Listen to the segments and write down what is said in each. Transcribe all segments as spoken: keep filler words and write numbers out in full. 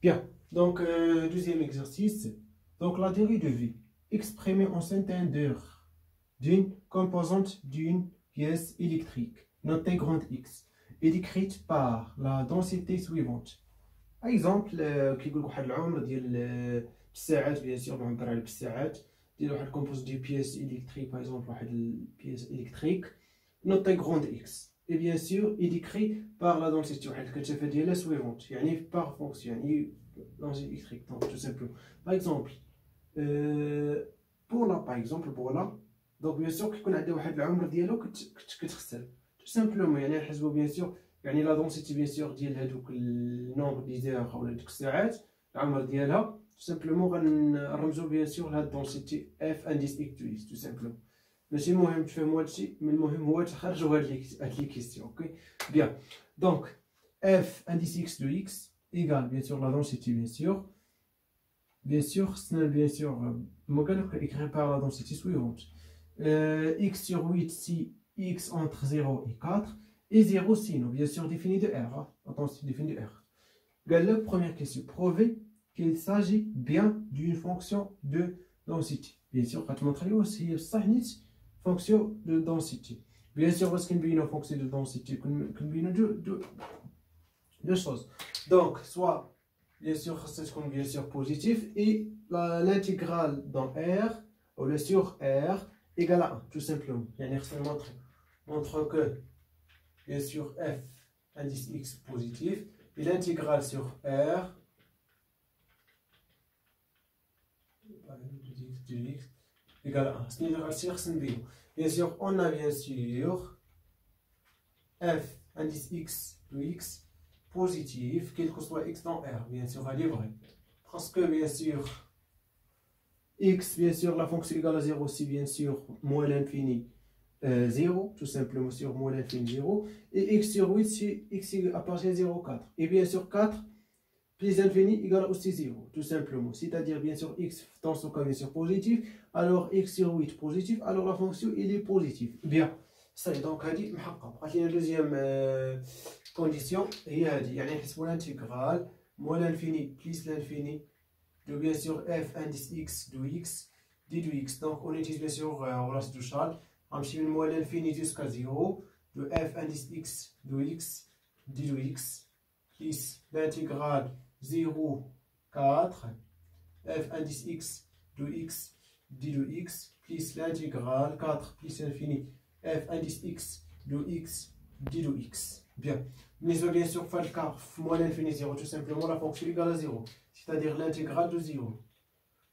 Bien, donc euh, deuxième exercice. Donc la dérivée exprimée en centenaires d'une composante d'une pièce électrique, notée grand X, est décrite par la densité suivante. Par exemple, qui dit que l'ombre de l'psa'at, bien sûr, on parle de l'psa'at, de la composante d'une pièce électrique, par exemple, une pièce électrique, notée grand X. Et bien sûr, il est décrit par la densité de la suivante, par fonction, densité électrique, donc tout simplement. Par exemple, euh, pour là, par exemple, pour là, donc bien sûr, qu'on a des l'ombre dialogue, tout simplement, il y a bien sûr, il y la densité bien sûr, il y a le nombre d'heures ou l'ombre dialogue, tout simplement, on bien sûr la densité F indice X, tout simplement. ماشي مهم تفهموا هادشي، من المهم هو تخرجوا هاد هاد لي كيستيون. اوكي بيان دونك اف انديس اكس دو اكس ايغال بيان سور لا دونسيتي بيان سور بيان سور خصنا بيان سور ما قالك ايكري بار لا دونسيتي سويفونت اكس سور ثمانية سي اكس انتر صفر و أربعة اي صفر سينو بيان سور ديفيني دو ار اتونسيتي ديفيني دو ار. قال لا بروميير كيسيون بروفي كيل ساجي بيان دون فونكسيون دو دونسيتي بيان سور غتمونطريو هي بصح نيت fonction de densité. Bien sûr, parce qu'il y a une fonction de densité, il y a deux, deux, deux choses. Donc, soit, bien sûr, c'est ce qu'on vient sur positif, et l'intégrale dans R, ou le sur R, égale à un, tout simplement. Il y a une montre, montre que, bien sûr, F, indice X positif, et l'intégrale sur R, égale à un. C'est une relation bio. Bien sûr, on a bien sûr f indice x de x positif, quel que soit x dans R, bien sûr, elle est vraie. Parce que bien sûr, x, bien sûr, la fonction égale à zéro, si bien sûr, moins l'infini euh, zéro, tout simplement sur moins l'infini zéro, et x sur huit, si x appartient à zéro virgule quatre. Et bien sûr, quatre plus infini égale aussi zéro, tout simplement. C'est-à-dire, bien sûr, x dans son cas, bien sûr, positif. Alors, x sur huit positif. Alors, la fonction, il est positif. Bien. Ça y est, donc, hadi, m'haqqaq. La deuxième euh, condition, il y a hadi. Il y a l'intégrale, moins l'infini, plus l'infini, de bien sûr, f indice x de x, d de x. Donc, on utilise bien sûr, euh, on lance de Charles. On utilise moins l'infini jusqu'à zéro, de f indice x de x, d de x, plus l'intégrale zéro virgule quatre f indice x de x d de x plus l'intégrale quatre plus infini f indice x de x d de x. Bien, mais bien sûr, quatre moins l'infini zéro, tout simplement la fonction égale à zéro, c'est-à-dire l'intégrale de zéro.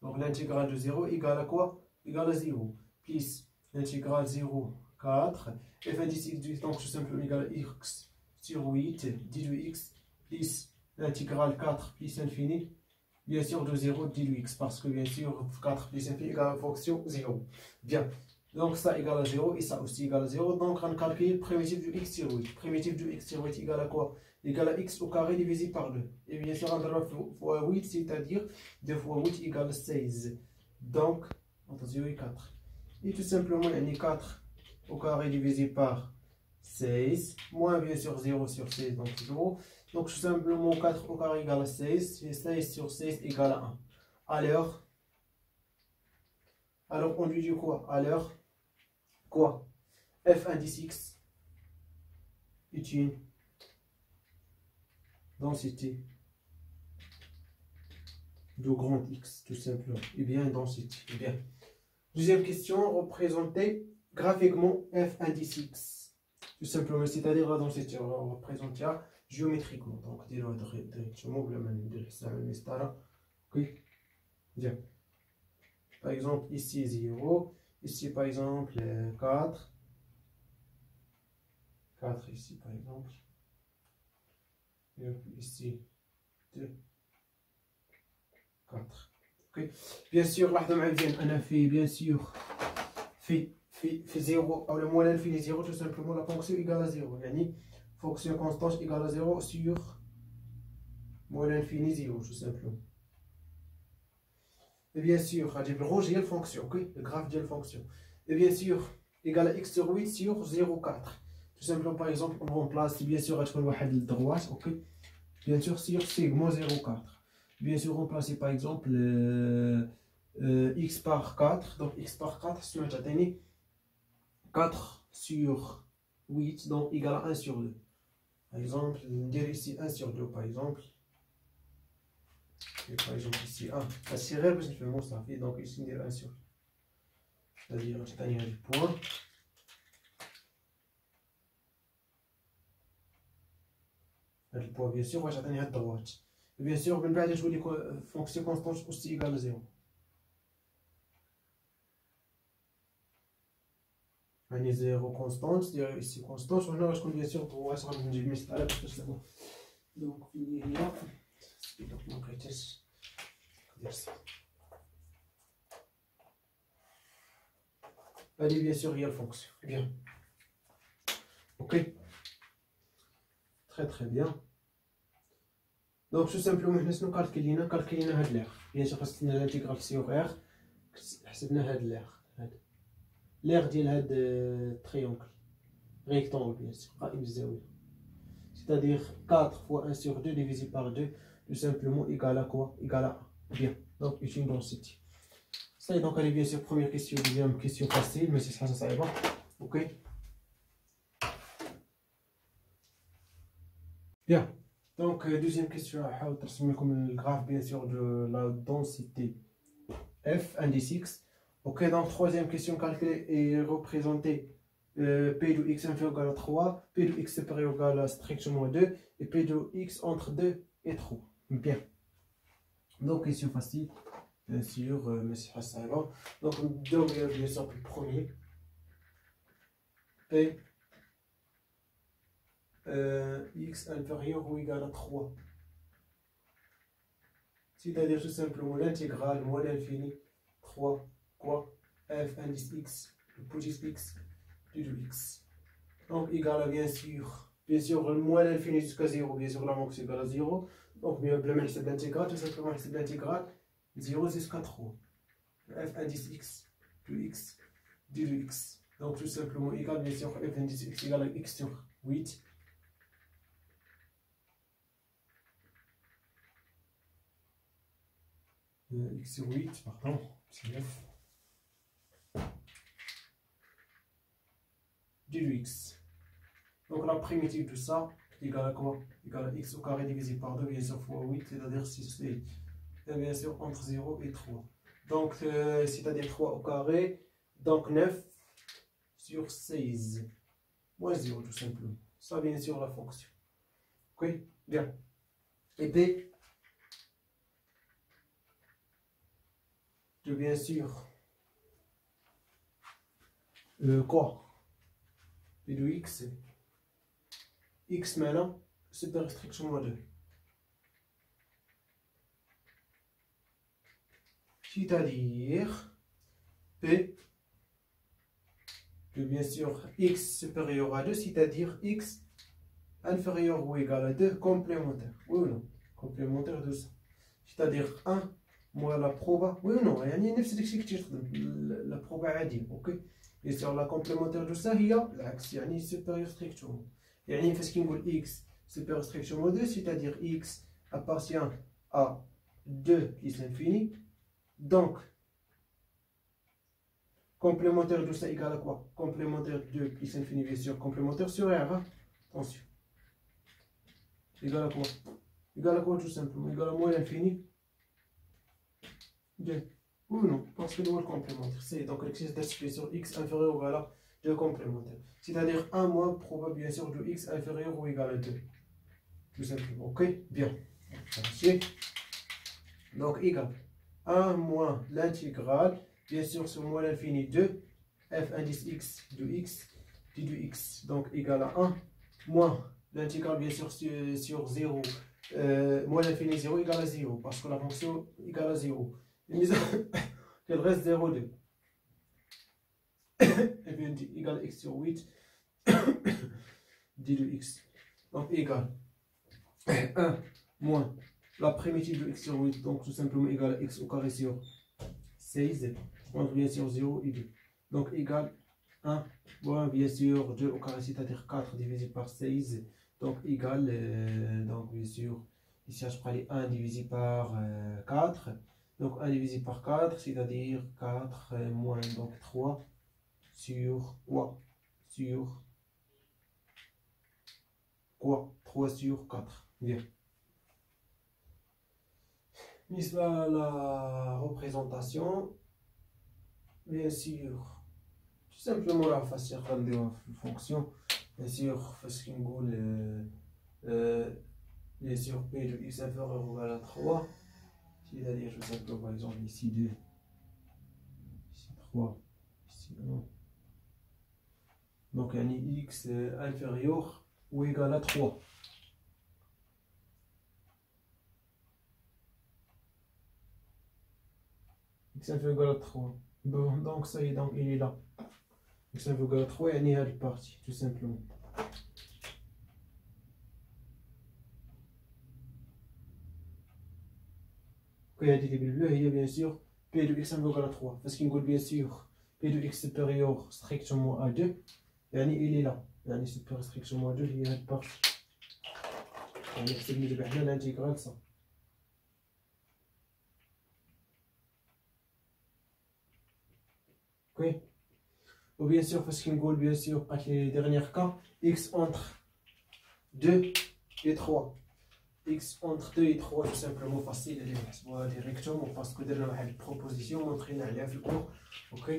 Donc l'intégrale de zéro égale à quoi? Égale à zéro plus l'intégrale zéro virgule quatre f indice x de x, donc tout simplement égale à x sur huit d de x plus l'intégrale quatre plus infini, bien sûr, de zéro d de x, parce que bien sûr, quatre plus infini égale fonction zéro. Bien, donc ça égale à zéro et ça aussi égale à zéro. Donc on calcule primitif de x sur huit. Primitif de x sur huit égale à quoi? Égale à x au carré divisé par deux. Et bien sûr, on va fois huit, c'est-à-dire deux fois huit égale seize. Donc, entre zéro et quatre. Et tout simplement, on est quatre au carré divisé par seize, moins bien sûr zéro sur seize, donc zéro. Donc tout simplement quatre au carré égale à seize, et seize sur seize égale à un. Alors, alors on lui dit quoi? Alors, quoi? F indice x est une densité de grand X, tout simplement. Et bien, densité. Et bien. Deuxième question, représenter graphiquement F indice X. Tout simplement, c'est-à-dire la densité, on va représenter géométriquement. Donc, dis-le directement, le même de la oui. Bien. Par exemple, ici zéro, ici par exemple quatre, quatre ici par exemple, et ici deux, quatre. Okay. Bien sûr, là, on a fait, bien sûr, fait. Fait zéro, ou le moins l'infini zéro, tout simplement la fonction égale à zéro. Yani, fonction constante égale à zéro sur moins l'infini zéro, tout simplement. Et bien sûr, à dire rho, j'ai la fonction, ok, le graphe de la fonction. Et bien sûr, égale à x sur huit sur zéro virgule quatre. Tout simplement, par exemple, on remplace, bien sûr, à droite, ok, bien sûr, sur sigma zéro virgule quatre. bien sûr remplacer par exemple euh, euh, x par quatre. Donc x par quatre, si on a atteint quatre sur huit, donc égal à un sur deux. Par exemple, on dirait ici un sur deux, par exemple. Et par exemple ici un. La serrure, parce que finalement ça fait, donc ici on dirait un sur deux. C'est-à-dire on atteint du point. Le point, bien sûr, on va atteindre la droite. Bien sûr, on va jouer les fonctions constantes aussi égales à zéro. On a zéro constante, c'est-à-dire ici constante. On a bien sûr droit sur le milieu, mais c'est à la plus de bon. Donc, il y a. C'est donc mon crétesse. Allez, bien sûr, il y a la fonction. Bien. Ok. Très très bien. Donc tout simplement, nous calculons, calculons هاد l'air. Bien sûr, parce que l'intégrale sur R, c'est هاد l'air. L'air de هاد triangle, rectangle bien sûr, c'est-à-dire quatre fois un sur deux divisé par deux, tout simplement égal à quoi? Égal à un. Bien, donc c'est une densité. Ça y est, donc allez bien sûr, première question, deuxième question facile, mais c'est ça, ça va. Ok. Bien, donc euh, deuxième question, je vais vous comme le graphe bien sûr de la densité f, indice x. Ok, donc troisième question, calculer et représenter euh, p de x inférieur ou égal à trois, p de x supérieur ou égal à strictement deux et p de x entre deux et trois. Bien, donc question facile, bien sûr, euh, mais c'est pas ça. Donc, deux bien sûr, le premier, p. Euh, x inférieur ou égal à trois. C'est-à-dire tout simplement l'intégrale moins l'infini trois quoi f indice x le petit x du de x. Donc égal à bien sûr, bien sûr moins l'infini jusqu'à zéro, bien sûr la manque c'est égal à zéro. Donc bien évidemment c'est l'intégrale, tout simplement c'est l'intégrale zéro jusqu'à trois. F indice x du x du de x. Donc tout simplement égal bien sûr f indice x égal à x sur huit. X sur huit, pardon, c'est neuf. Du x. Donc la primitive de ça, égale à quoi? Égale à x au carré divisé par deux, bien sûr, fois huit, c'est-à-dire c'est bien sûr entre zéro et trois. Donc euh, c'est-à-dire trois au carré, donc neuf sur seize. Moins zéro tout simplement. Ça bien sûr la fonction. Ok? Bien. Et puis, de bien sûr euh, quoi p de x x maintenant c'est de la restriction moins deux, c'est à dire p de bien sûr x supérieur à deux, c'est à dire x inférieur ou égal à deux complémentaire, oui ou non, complémentaire de ça, c'est à dire un moi la proba, oui ou non, la proba عادية, ok. Et sur la complémentaire de ça, il y a l'axe, il y a supérieur strictement. Il y a parce qu'il y a x supérieur strictement deux, c'est-à-dire x appartient à deux plus l'infini. Donc, complémentaire de ça égale à quoi? Complémentaire deux plus l'infini, bien sûr, complémentaire sur R, hein? Attention. Égale à quoi? Égale à quoi tout simplement? Égale à moins l'infini. deux. Ou non, parce que le mot complémentaire, c'est donc l'exercice d'expliquer sur x inférieur ou égal à deux complémentaire. C'est-à-dire un moins probable bien sûr de x inférieur ou égal à deux. Tout simplement. Ok, bien. Donc égal. un moins l'intégrale, bien sûr sur moins l'infini deux, f indice x de x, d de x, donc égal à un, moins l'intégrale bien sûr sur, sur zéro, euh, moins l'infini zéro égal à zéro, parce que la fonction égale à zéro. Qu'elle reste zéro virgule deux. Et bien égal à x sur huit d de x. Donc égal un moins la primitive de x sur huit, donc tout simplement égal à x au carré sur seize, moins bien sûr zéro et deux. Donc égal un moins bien sûr deux au carré, c'est-à-dire quatre divisé par seize, donc égal euh, donc bien sûr Ici, je prends les un divisé par euh, quatre. Donc, un divisé par quatre, c'est-à-dire quatre euh, moins donc, trois sur quoi? Sur quoi? trois sur quatre. Bien. Mise à la représentation. Bien sûr. Tout simplement, la façon de faire une fonction. Bien sûr, parce qu'on goule. Bien sûr, P de x inférieur ou égal à trois. C'est-à-dire, je sais que par exemple, ici deux, ici trois, ici un. Donc, il y a x inférieur ou égal à trois. X inférieur ou égal à trois. Bon, donc ça y est, donc il est là. X inférieur ou égal à trois, il y a une partie, tout simplement. Il y a bien sûr P de x inférieur à trois. Parce qu'il dit bien sûr P de x supérieur strictement à deux. Yani il est là. Yani supérieur strictement à deux, il y a une partie. Yani c'est le bien l'intégrale ça. Ok. Ou bien sûr, parce qu'il dit bien sûr, par les derniers cas, x entre deux et trois. X entre deux et trois, tout simplement facile, elle est directement parce que déjà on a une proposition, on traîne à l'élève le cours. Ok,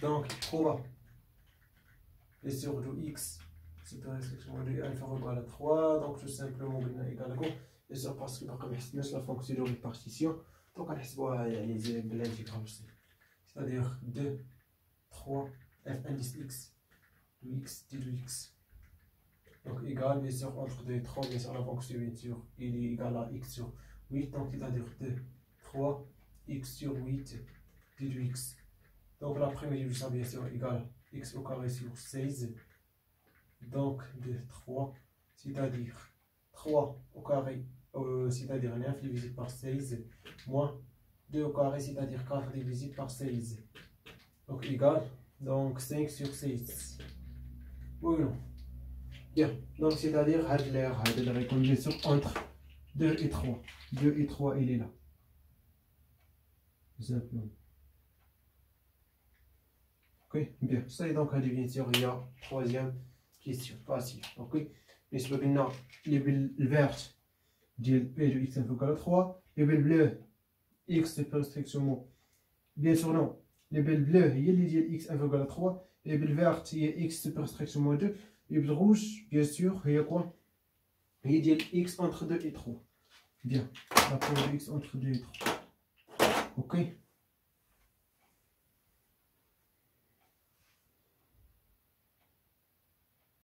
donc trois, bien sûr, de x, c'est la restriction de alpha égal à trois, donc tout simplement égal à quoi, bien sûr, parce que par contre, la fonction de répartition, donc on a l'intégrale aussi. C'est-à-dire deux, trois, f indice x, de x, d de x. Donc égal, bien sûr, entre deux et trois, bien sûr, la fonction, bien sûr, il est égal à x sur huit, donc c'est-à-dire deux, trois, x sur huit, d de x. Donc la première de ça, bien sûr, égale x au carré sur seize, donc de trois, c'est-à-dire trois au carré, euh, c'est-à-dire neuf divisé par seize, moins deux au carré, c'est-à-dire quatre divisé par seize. Donc égal, donc cinq sur seize. Oui ou non? Bien, donc c'est-à-dire, la réconciliation entre deux et trois. deux et trois, il est là. Tout simplement. Ok, bien. Ça est donc la définition, il y a troisième question facile. Ok, mais ce qu'on a, les bulles vertes, P de x inférieur à trois. Les bulles bleues, x c'est restrictionnellement. Bien sûr, non. Les bulles bleues, il y a les x inférieur à trois. Les bulles vertes, il y a x c'est restrictionnellement deux. Et le rouge, bien sûr, il y a quoi? Il y a x entre deux et trois. Bien, la preuve de x entre deux et trois. Ok.